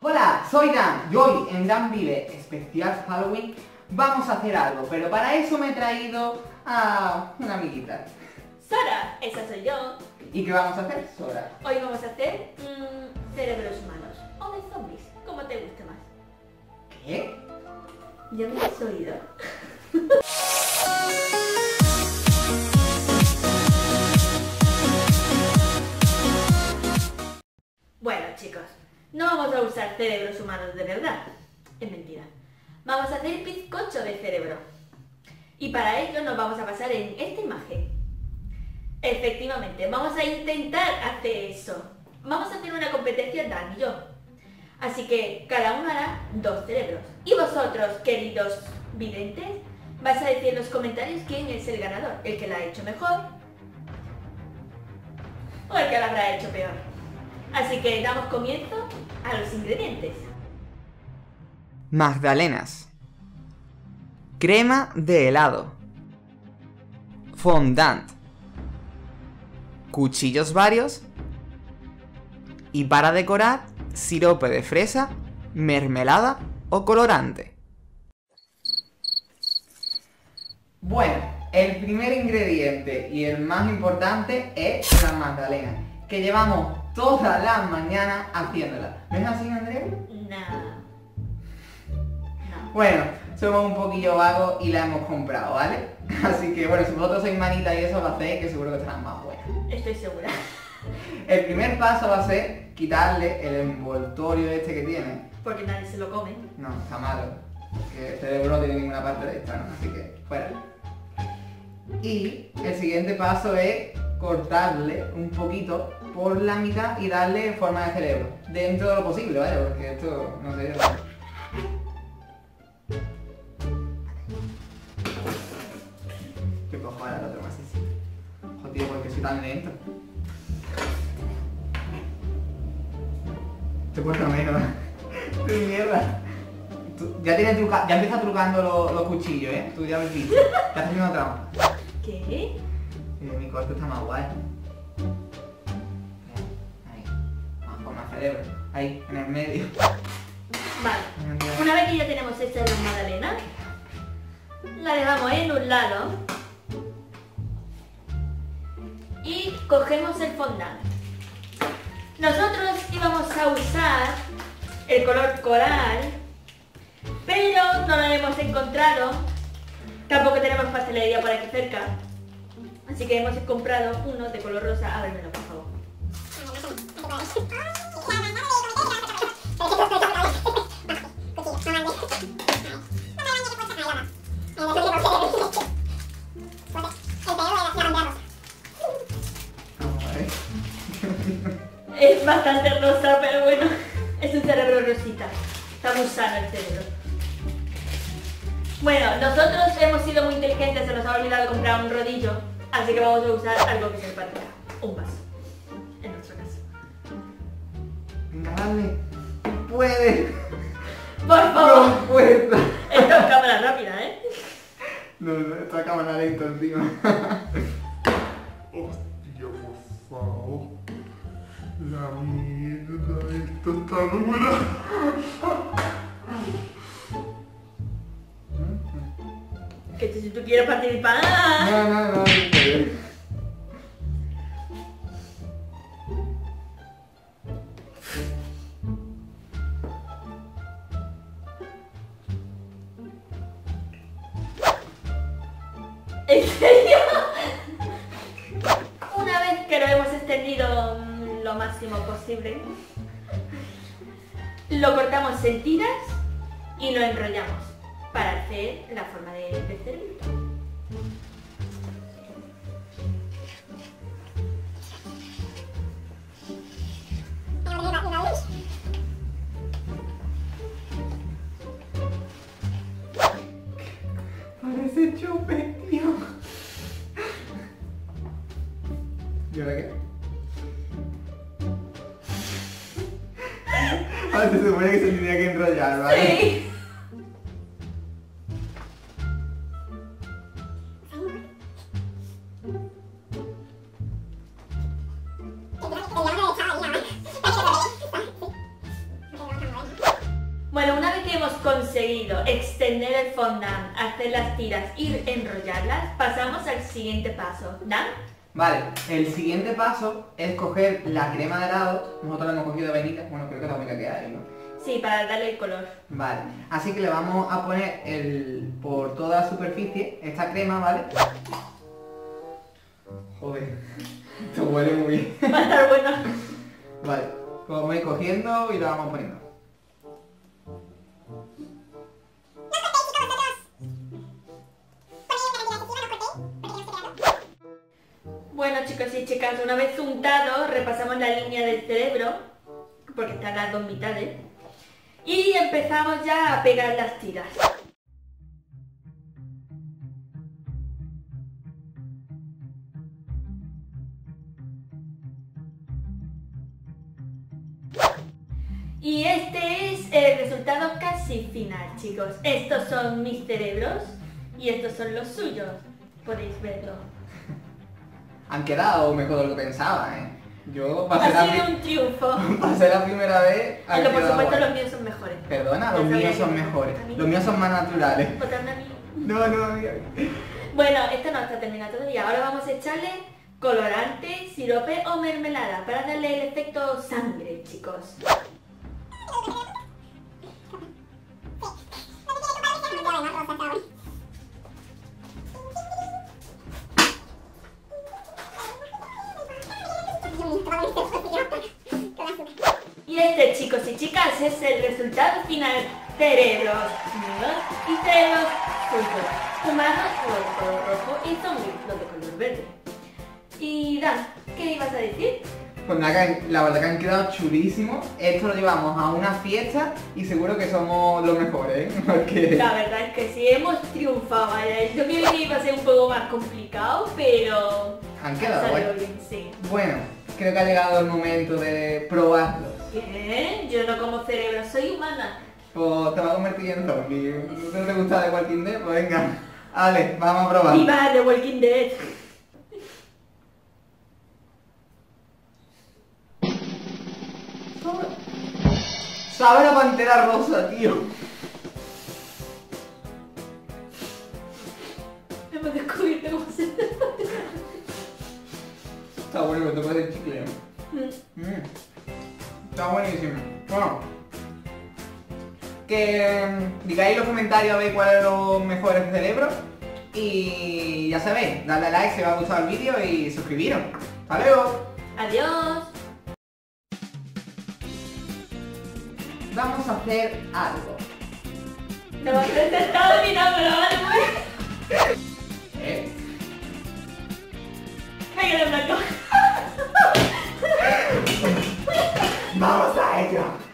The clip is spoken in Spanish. Hola, soy Dan y hoy en Dan Vive Especial Halloween vamos a hacer algo, pero para eso me he traído a una amiguita. Sora, esa soy yo. ¿Y qué vamos a hacer, Sora? Hoy vamos a hacer cerebros humanos o de zombies, como te guste más. ¿Qué? Ya me has oído. Bueno, chicos, no vamos a usar cerebros humanos de verdad, es mentira. Vamos a hacer bizcocho de cerebro. Y para ello nos vamos a basar en esta imagen. Efectivamente, vamos a intentar hacer eso. Vamos a hacer una competencia Dan y yo. Así que cada uno hará dos cerebros. Y vosotros, queridos videntes, vais a decir en los comentarios quién es el ganador. El que la ha hecho mejor o el que la habrá hecho peor. Así que damos comienzo a los ingredientes. Magdalenas, crema de helado, fondant, cuchillos varios y para decorar sirope de fresa, mermelada o colorante. Bueno, el primer ingrediente y el más importante es la magdalena, que llevamos toda la mañana haciéndola. ¿No es así, Andrea? No. Bueno, somos un poquillo vagos y la hemos comprado, ¿vale? Así que bueno, si vosotros sois manitas y eso lo hacéis, que seguro que estarán más buenas. Estoy segura. El primer paso va a ser quitarle el envoltorio este que tiene. Porque nadie se lo come. No, está malo. Porque el cerebro no tiene ninguna parte de esta, ¿no? Así que fuera. Y el siguiente paso es cortarle un poquito por la mitad y darle forma de cerebro. Dentro de lo posible, ¿vale? Porque esto no se debe hacer. Yo cojo ahora el otro más así. Joder, porque soy tan lento. Te cuesta menos. ¡Qué mierda! Ya empiezas trucando los cuchillos, ¿eh? Tú ya ves visto. Te has tenido trampa. ¿Qué? Mi corte está más guay. Ahí. Más forma de cerebro. Ahí, en el medio. Vale. Una vez que ya tenemos esta de la magdalena, la dejamos en un lado. Y cogemos el fondant. Nosotros íbamos a usar el color coral, pero no lo hemos encontrado. Tampoco tenemos pastelería por aquí cerca. Así que hemos comprado uno de color rosa. Ábremelo, por favor. Es bastante rosa, pero bueno, es un cerebro rosita. Está muy sano el cerebro. Bueno, nosotros hemos sido muy inteligentes, se nos ha olvidado comprar un rodillo, así que vamos a usar algo que se parezca. Un vaso, en nuestro caso. Venga, dale. ¡Puedes! ¡Por favor! ¡No puedo! Esto es cámara rápida, ¿eh? No, esto es cámara lenta encima. Hostia, por favor. La mierda, esto está dura. Que si tú quieres participar. No. ¿En serio? Una vez que lo hemos extendido lo máximo posible, lo cortamos en tiras y lo enrollamos para hacer la forma de cerebro. Parece chupe, tío. ¿Y ahora qué? Se supone que se tenía que enrollar, ¿vale? Sí. que hemos conseguido extender el fondant, hacer las tiras y enrollarlas, pasamos al siguiente paso. ¿Dan? Vale, el siguiente paso es coger la crema de helado. Nosotros la hemos cogido de vainilla, bueno, creo que es la única que hay, ¿no? Sí, para darle el color. Vale, así que le vamos a poner por toda la superficie esta crema, ¿vale? Joder, esto huele muy bien. Va a estar bueno. Vale, pues vamos a ir cogiendo y la vamos poniendo. Bueno, chicos y chicas, una vez untado, repasamos la línea del cerebro, porque están las dos mitades, y empezamos ya a pegar las tiras. Y este es el resultado casi final, chicos. Estos son mis cerebros y estos son los suyos. Podéis verlo. Han quedado mejor de lo que pensaba, ¿eh? Ha sido un triunfo. Va a ser la primera vez. Pero por supuesto los míos son mejores. Perdona, los míos son mejores. Los míos son más naturales. No. Bueno, esto no está terminado todavía. Ahora vamos a echarle colorante, sirope o mermelada para darle el efecto sangre, chicos. Y este, chicos y chicas, es el resultado final. Cerebros míos y cerebros suyos. Humanos, color rojo, y zombies, los de color verde. Y Dan, ¿qué ibas a decir? Pues nada, la verdad que han quedado chulísimos. Esto lo llevamos a una fiesta y seguro que somos los mejores, ¿eh? Porque... la verdad es que sí, hemos triunfado. Yo creo que iba a ser un poco más complicado, pero... han quedado bien, sí. Bueno, creo que ha llegado el momento de probarlos. ¿Qué? Yo no como cerebro, soy humana. Pues te va a convertir en zombie. ¿No te gusta The Walking Dead? Pues venga, vale, vamos a probar. ¡Viva The Walking Dead! Sabe a Pantera Rosa, tío. Hemos descubierto cómo se hace la Pantera Rosa. Está bueno, me toca el chicle. Está buenísimo. Bueno, que digáis en los comentarios a ver cuáles eran los mejores cerebros. Y ya sabéis, dadle like si os ha gustado el vídeo y suscribiros. Hasta luego. Adiós. Vamos a hacer algo. No, no te estaba mirándolo, ¿vale? ¿Eh? Me quedé blanco. ¡Vamos a ello!